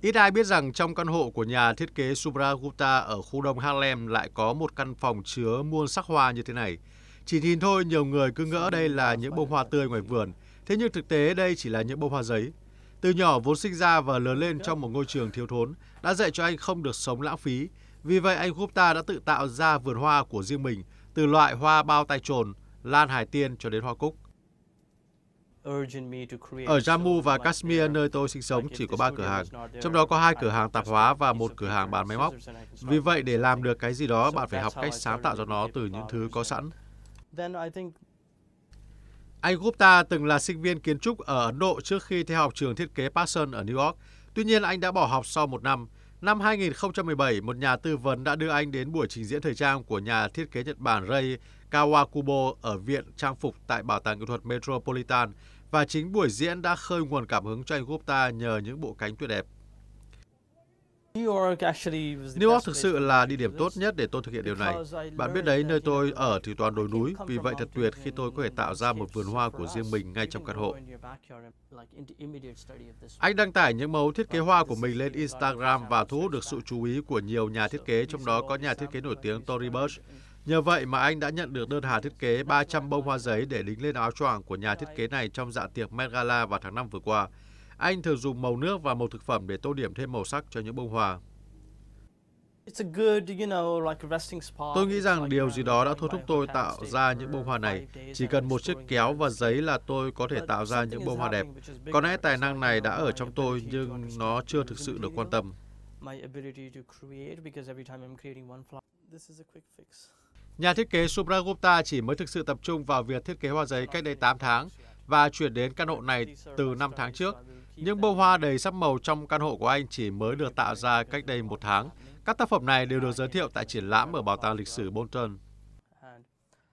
Ít ai biết rằng trong căn hộ của nhà thiết kế Subra Gupta ở khu đông Harlem lại có một căn phòng chứa muôn sắc hoa như thế này. Chỉ nhìn thôi nhiều người cứ ngỡ đây là những bông hoa tươi ngoài vườn, thế nhưng thực tế đây chỉ là những bông hoa giấy. Từ nhỏ vốn sinh ra và lớn lên trong một ngôi trường thiếu thốn đã dạy cho anh không được sống lãng phí. Vì vậy anh Gupta đã tự tạo ra vườn hoa của riêng mình, từ loại hoa bao tay trồn, lan hải tiên cho đến hoa cúc. Ở Jammu và Kashmir, nơi tôi sinh sống, chỉ có 3 cửa hàng, trong đó có 2 cửa hàng tạp hóa và 1 cửa hàng bán máy móc. Vì vậy, để làm được cái gì đó, bạn phải học cách sáng tạo ra nó từ những thứ có sẵn. Anh Gupta từng là sinh viên kiến trúc ở Ấn Độ trước khi theo học trường thiết kế Parsons ở New York. Tuy nhiên, anh đã bỏ học sau một năm. Năm 2017, một nhà tư vấn đã đưa anh đến buổi trình diễn thời trang của nhà thiết kế Nhật Bản Rei Kawakubo ở Viện Trang phục tại Bảo tàng Nghệ thuật Metropolitan, và chính buổi diễn đã khơi nguồn cảm hứng cho anh Gupta nhờ những bộ cánh tuyệt đẹp. New York thực sự là địa điểm tốt nhất để tôi thực hiện điều này. Bạn biết đấy, nơi tôi ở thì toàn đồi núi, vì vậy thật tuyệt khi tôi có thể tạo ra một vườn hoa của riêng mình ngay trong căn hộ. Anh đăng tải những mẫu thiết kế hoa của mình lên Instagram và thu hút được sự chú ý của nhiều nhà thiết kế, trong đó có nhà thiết kế nổi tiếng Tory Burch. Nhờ vậy mà anh đã nhận được đơn hàng thiết kế 300 bông hoa giấy để đính lên áo choàng của nhà thiết kế này trong dạ tiệc Met Gala vào tháng 5 vừa qua. Anh thường dùng màu nước và màu thực phẩm để tô điểm thêm màu sắc cho những bông hoa. Tôi nghĩ rằng điều gì đó đã thôi thúc tôi tạo ra những bông hoa này. Chỉ cần một chiếc kéo và giấy là tôi có thể tạo ra những bông hoa đẹp. Có lẽ tài năng này đã ở trong tôi nhưng nó chưa thực sự được quan tâm. Nhà thiết kế Subra Gupta chỉ mới thực sự tập trung vào việc thiết kế hoa giấy cách đây 8 tháng và chuyển đến căn hộ này từ 5 tháng trước. Những bông hoa đầy sắc màu trong căn hộ của anh chỉ mới được tạo ra cách đây 1 tháng. Các tác phẩm này đều được giới thiệu tại triển lãm ở Bảo tàng Lịch sử Bolton.